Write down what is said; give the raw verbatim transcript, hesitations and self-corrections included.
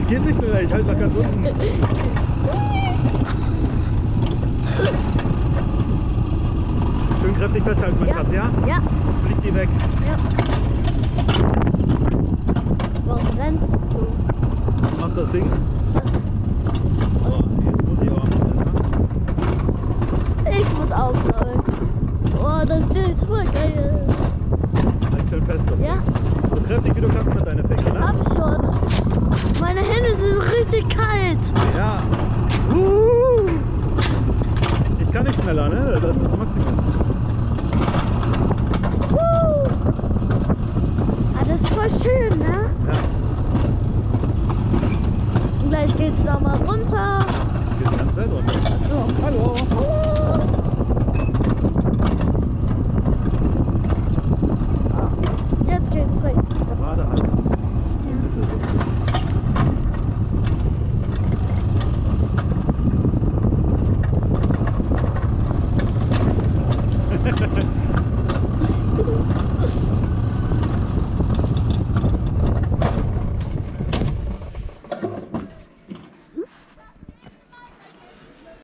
ich gehe nicht schneller, ich halte nach ganz unten. Schön kräftig festhalten, mein ja. Schatz, ja? Ja. Jetzt fliegt die weg. Ja. Warum rennst du? Ich mach das Ding. Aufrollen. Oh, das Ding ist voll geil. Halt schön fest, das ja. Ding. So kräftig wie du kannst mit deiner Fäcke, ne? Hab schon. Meine Hände sind richtig kalt. Ja. Uh. Ich kann nicht schneller, ne? Das ist das Maximum.